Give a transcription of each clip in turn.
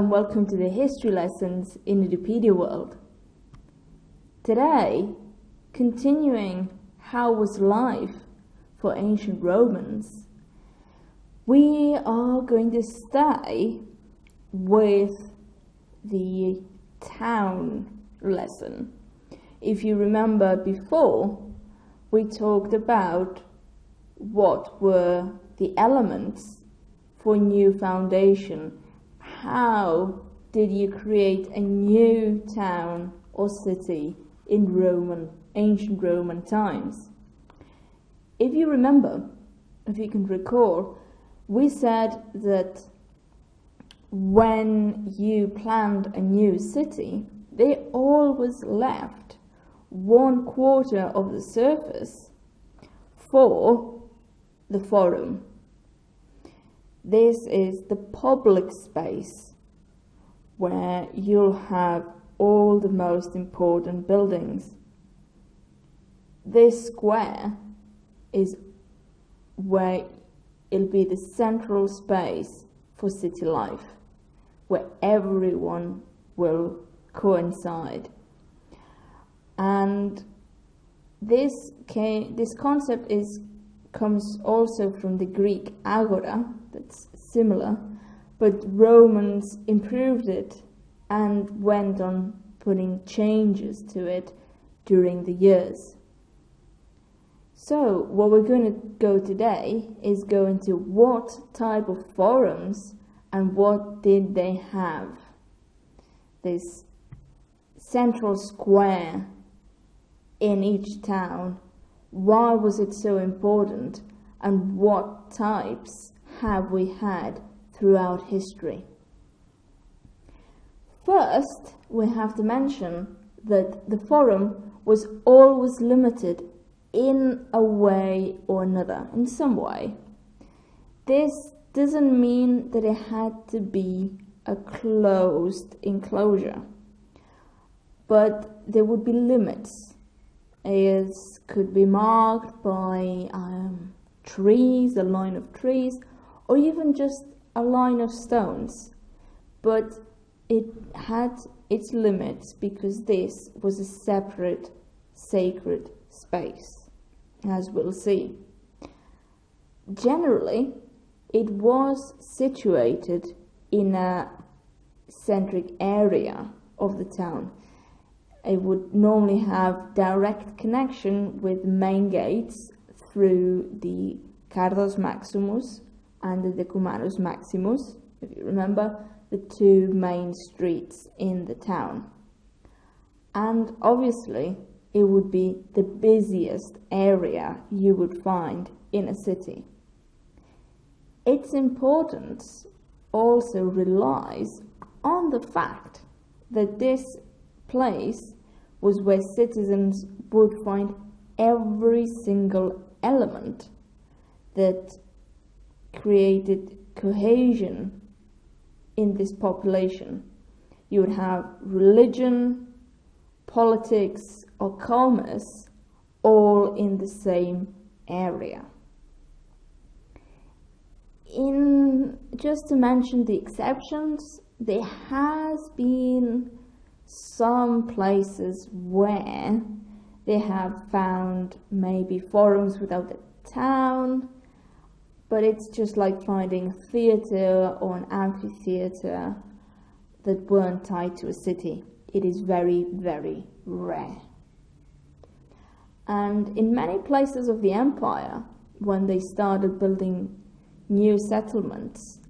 and welcome to the history lessons in Edupedia World. Today, continuing how was life for ancient Romans, we are going to stay with the town lesson. If you remember before, we talked about what were the elements for a new foundation. How did you create a new town or city in ancient Roman times? If you remember, if you can recall, we said that when you planned a new city, they always left 1/4 of the surface for the forum. This is the public space where you'll have all the most important buildings. This square is where it'll be the central space for city life, where everyone will coincide. And this concept comes also from the Greek agora, that's similar, but Romans improved it and went on putting changes to it during the years. So what we're going to go today is go into what type of forums and what did they have, this central square in each town. Why was it so important, and what types have we had throughout history? First, we have to mention that the forum was always limited in a way or another, in some way. This doesn't mean that it had to be a closed enclosure, but there would be limits. It could be marked by trees, a line of trees, or even just a line of stones, but it had its limits because this was a separate sacred space, as we'll see. Generally, it was situated in a centric area of the town. It would normally have direct connection with main gates through the Cardos Maximus and the Decumanus Maximus, if you remember, the two main streets in the town. And obviously, it would be the busiest area you would find in a city. Its importance also relies on the fact that this place was where citizens would find every single element that created cohesion in this population. You would have religion, politics, or commerce all in the same area. Just to mention the exceptions, there has been some places where they have found maybe forums without a town, but it's just like finding a theatre or an amphitheatre that weren't tied to a city. It is very, very rare. And in many places of the empire, when they started building new settlements,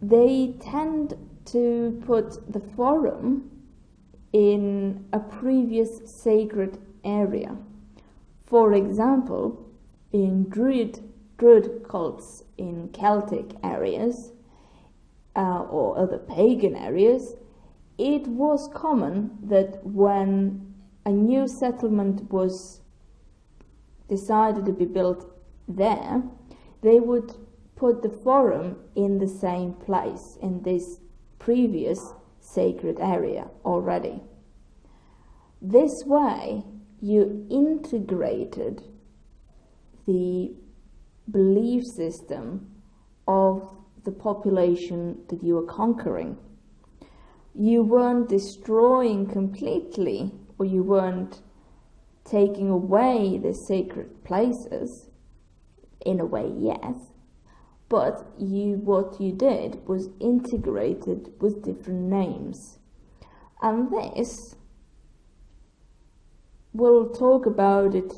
they tend to put the forum in a previous sacred area. For example, in Druid cults in Celtic areas or other pagan areas, it was common that when a new settlement was decided to be built there, they would put the forum in the same place, in this previous sacred area already. This way you integrated the belief system of the population that you were conquering. You weren't destroying completely, or you weren't taking away the sacred places. In a way, yes, but what you did was integrated with different names. And this, we'll talk about it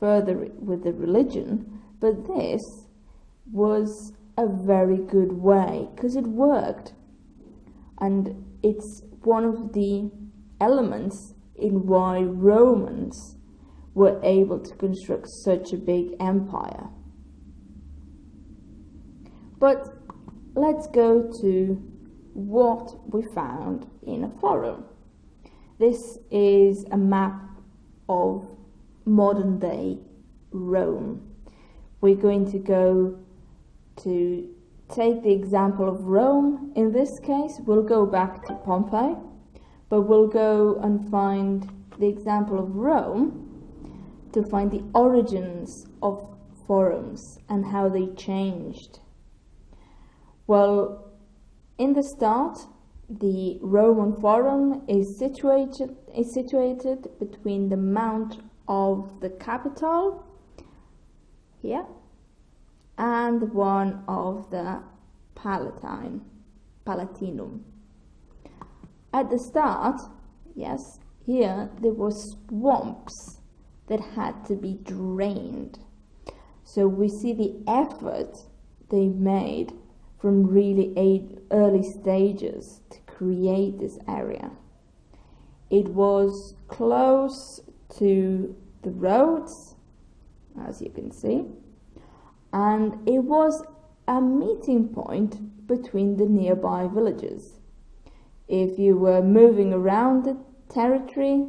further with the religion, but this was a very good way because it worked, and it's one of the elements in why Romans were able to construct such a big empire. But let's go to what we found in a forum. This is a map of modern day Rome. We're going to go to take the example of Rome. In this case, we'll go back to Pompeii, but we'll go and find the example of Rome to find the origins of forums and how they changed. Well, in the start, the Roman Forum is situated between the mount of the Capitol here and one of the Palatinum. At the start, yes, here there were swamps that had to be drained. So we see the effort they made from really early stages to create this area. It was close to the roads, as you can see, and it was a meeting point between the nearby villages. If you were moving around the territory,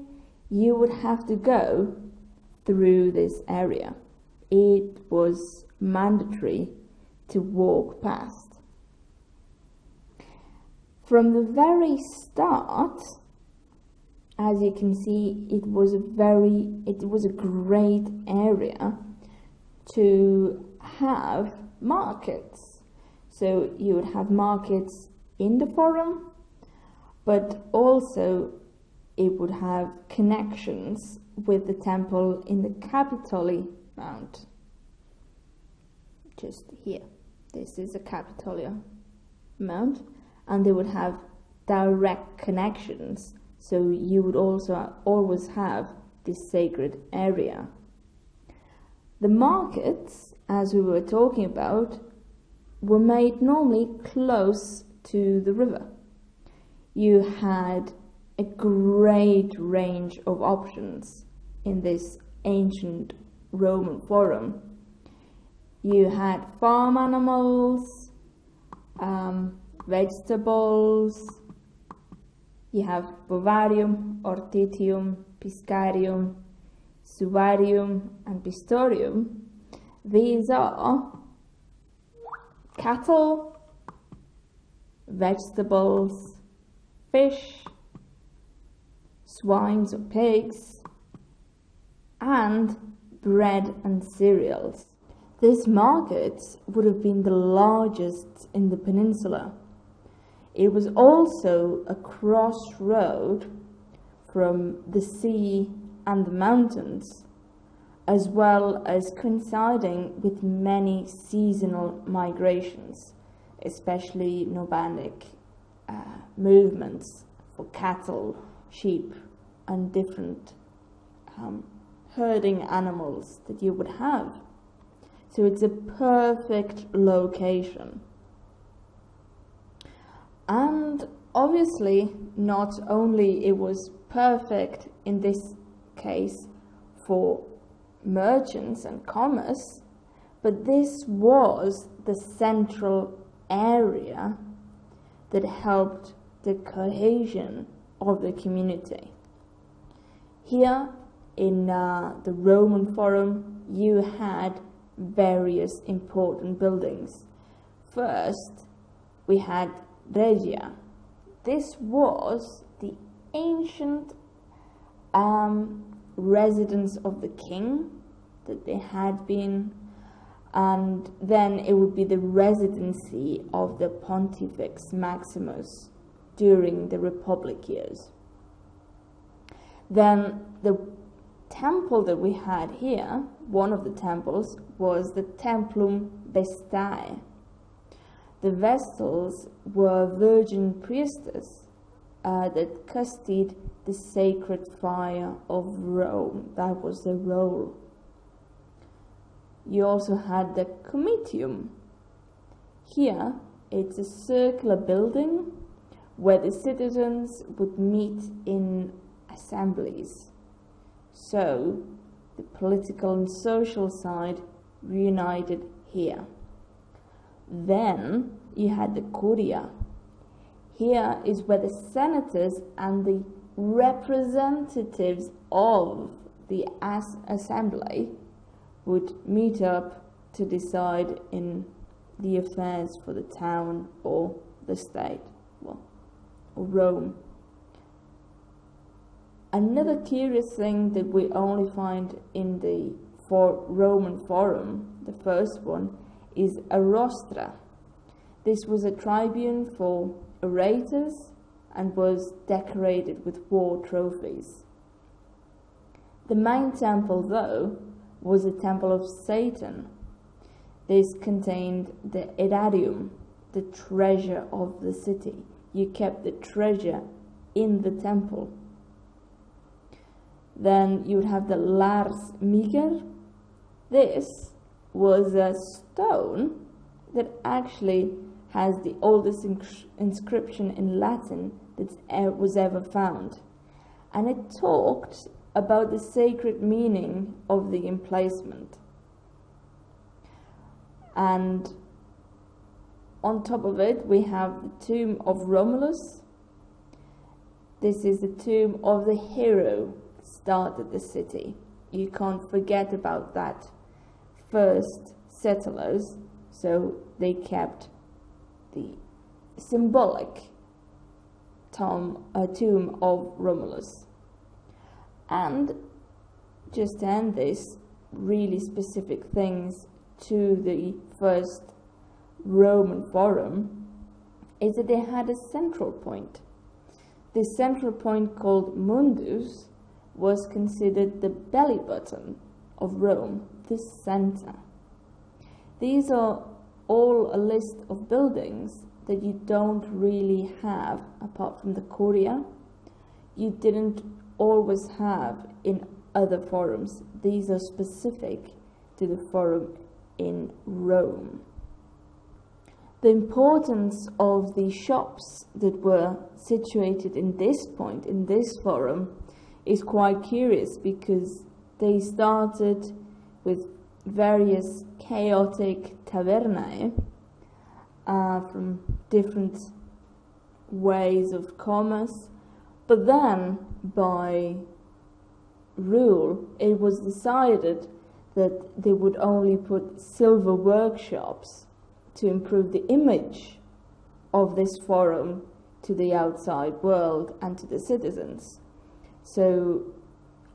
you would have to go through this area. It was mandatory to walk past. From the very start, as you can see, it was a great area to have markets. So you would have markets in the forum, but also it would have connections with the temple in the Capitoline Mount. Just here, this is a Capitoline Mount. And they would have direct connections, so you would also always have this sacred area. The markets, as we were talking about, were made normally close to the river. You had a great range of options in this ancient Roman forum. You had farm animals, vegetables, you have Bovarium, Ortitium, Piscarium, Suvarium and Pistorium. These are cattle, vegetables, fish, swines or pigs, and bread and cereals. This market would have been the largest in the peninsula. It was also a crossroad from the sea and the mountains, as well as coinciding with many seasonal migrations, especially nomadic movements for cattle, sheep, and different herding animals that you would have. So it's a perfect location. And obviously, not only it was perfect in this case for merchants and commerce, but this was the central area that helped the cohesion of the community. Here in the Roman Forum, you had various important buildings. First, we had Regia. This was the ancient residence of the king that they had been and then it would be the residency of the Pontifex Maximus during the Republic years. Then the temple that we had here, one of the temples, was the Templum Vestae. The vestals were virgin priestesses that custodied the sacred fire of Rome. That was the role. You also had the comitium. Here it's a circular building where the citizens would meet in assemblies. So the political and social side reunited here. Then you had the Curia. Here is where the senators and the representatives of the assembly would meet up to decide in the affairs for the town or the state, well, or Rome. Another curious thing that we only find in the Roman Forum, the first one, is a rostra. This was a tribune for orators and was decorated with war trophies. The main temple, though, was the temple of Saturn. This contained the erarium, the treasure of the city. You kept the treasure in the temple. Then you would have the Lars Miger. This was a stone that actually has the oldest inscription in Latin that was ever found. And it talked about the sacred meaning of the emplacement. And on top of it we have the tomb of Romulus. This is the tomb of the hero started the city. You can't forget about that. First settlers, so they kept the symbolic tomb of Romulus. And just to end this, really specific things to the first Roman Forum is that they had a central point. This central point, called Mundus, was considered the belly button of Rome, the center. These are all a list of buildings that you don't really have apart from the Curia. You didn't always have in other forums. These are specific to the forum in Rome. The importance of the shops that were situated in this point, in this forum, is quite curious because they started with various chaotic tavernae from different ways of commerce, but then by rule it was decided that they would only put silver workshops to improve the image of this forum to the outside world and to the citizens. So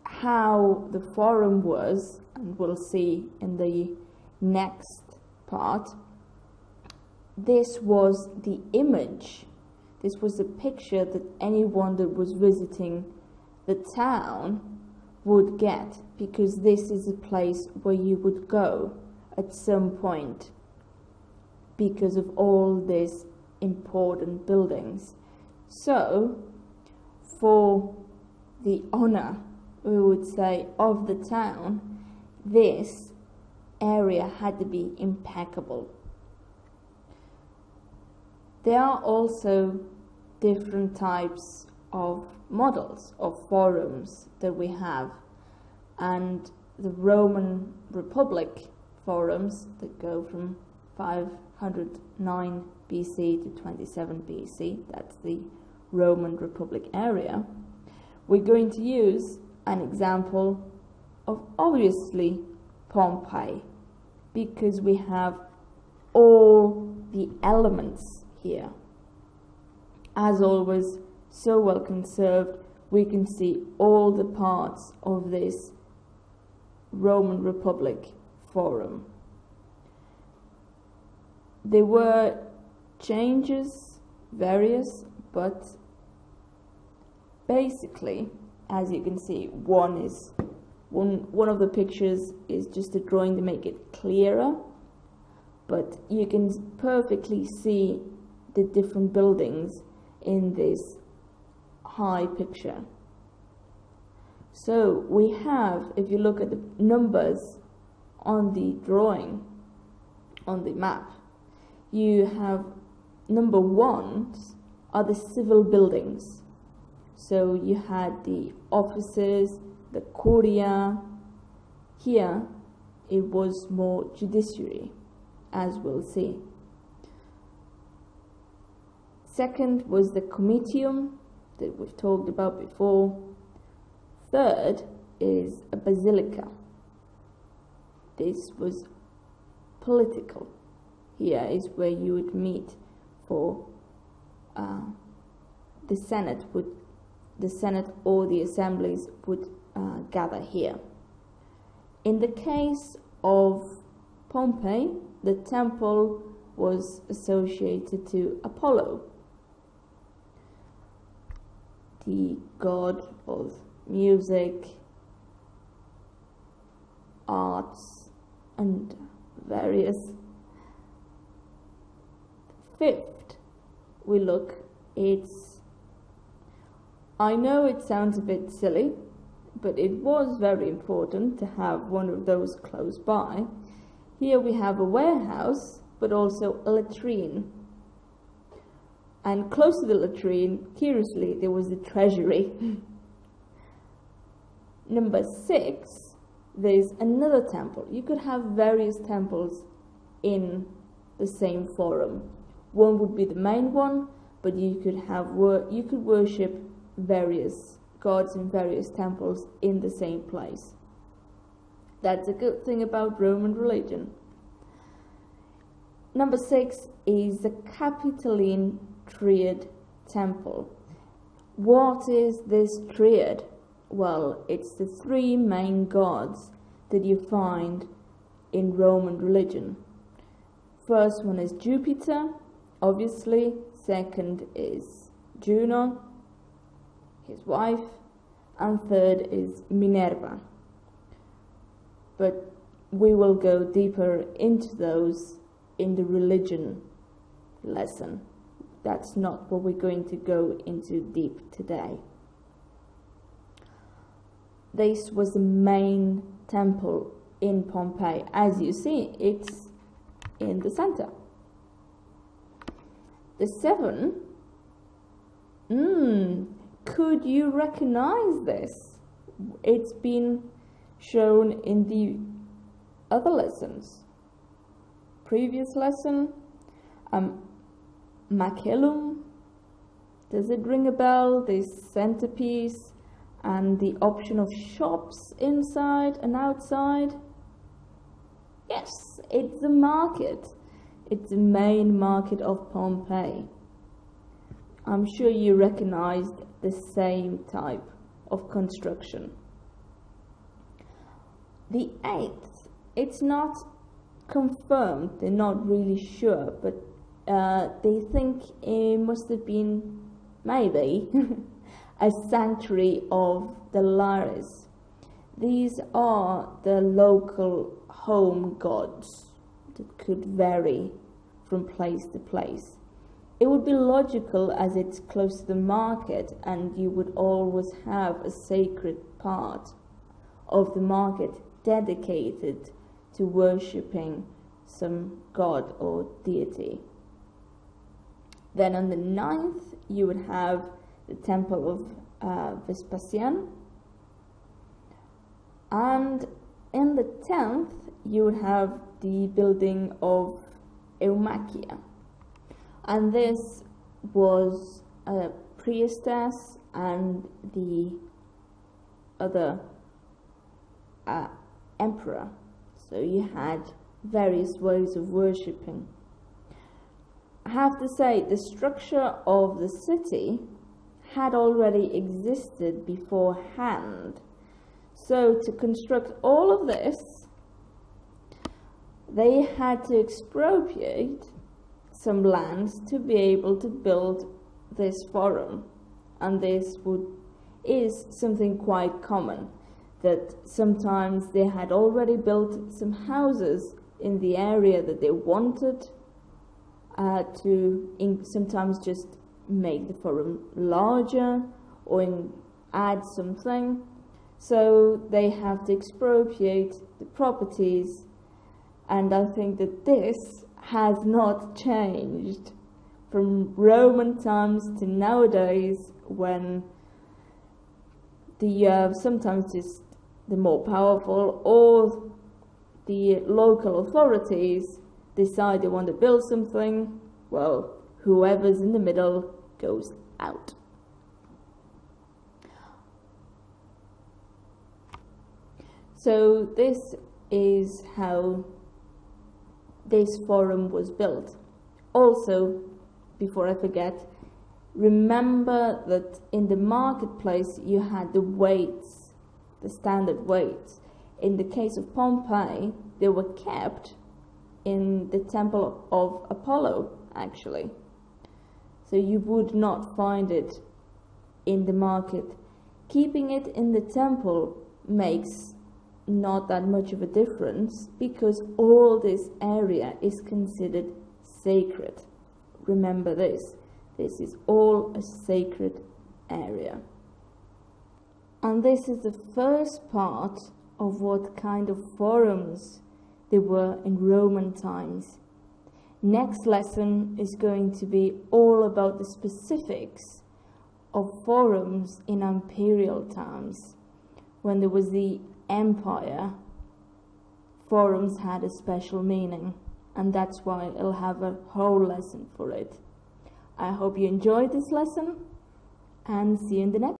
how the forum was, and we'll see in the next part, this was the image. This was the picture that anyone that was visiting the town would get, because this is a place where you would go at some point because of all these important buildings. So for the honor, we would say, of the town, this area had to be impeccable. There are also different types of models of forums that we have, and the Roman Republic forums that go from 509 BC to 27 BC, that's the Roman Republic area. We're going to use an example of, obviously, Pompeii, because we have all the elements here. As always, so well conserved, we can see all the parts of this Roman Republic Forum. There were changes, various, but basically, as you can see, one of the pictures is just a drawing to make it clearer, but you can perfectly see the different buildings in this high picture. So we have, if you look at the numbers on the drawing, on the map, you have number ones are the civil buildings. So you had the offices, the Curia. Here it was more judiciary, as we'll see. Second was the comitium that we've talked about before. Third is a basilica. This was political. Here is where you would meet for the Senate or the assemblies would gather here. In the case of Pompeii, the temple was associated to Apollo, the god of music, arts, and various. Fifth, we look, I know it sounds a bit silly, but it was very important to have one of those close by. Here we have a warehouse, but also a latrine. And close to the latrine, curiously, there was the treasury. Number 6, there's another temple. You could have various temples in the same forum. One would be the main one, but you could have worship various gods in various temples in the same place. That's a good thing about Roman religion. Number 6 is the Capitoline Triad temple. What is this triad? Well, it's the three main gods that you find in Roman religion. First one is Jupiter, obviously. Second is Juno, his wife, and third is Minerva. But we will go deeper into those in the religion lesson. That's not what we're going to go into deep today. This was the main temple in Pompeii. As you see, it's in the center. The 7th, could you recognize this? It's been shown in the other lessons. Previous lesson, Macellum. Does it ring a bell? This centerpiece and the option of shops inside and outside. Yes, it's a market. It's the main market of Pompeii. I'm sure you recognized the same type of construction. The 8th, it's not confirmed, they're not really sure, but they think it must have been, maybe, a sanctuary of the Lares. These are the local home gods that could vary from place to place. It would be logical as it's close to the market and you would always have a sacred part of the market dedicated to worshipping some god or deity. Then on the 9th you would have the temple of Vespasian, and in the 10th you would have the building of Eumachia, and this was a priestess and the other emperor, so you had various ways of worshipping. I have to say the structure of the city had already existed beforehand. So to construct all of this, they had to expropriate some lands to be able to build this forum, and this is something quite common, that sometimes they had already built some houses in the area that they wanted to sometimes just make the forum larger or add something. So they have to expropriate the properties, and I think that this has not changed from Roman times to nowadays, when the sometimes just the more powerful or the local authorities decide they want to build something. Well, whoever's in the middle goes out. So this is how this forum was built. Also, before I forget, remember that in the marketplace you had the weights, the standard weights. In the case of Pompeii, they were kept in the temple of Apollo, actually. So you would not find it in the market. Keeping it in the temple makes not that much of a difference, because all this area is considered sacred. Remember this. This is all a sacred area. And this is the first part of what kind of forums there were in Roman times. Next lesson is going to be all about the specifics of forums in imperial times. When there was the empire, forums had a special meaning, and that's why I'll have a whole lesson for it. I hope you enjoyed this lesson, and see you in the next.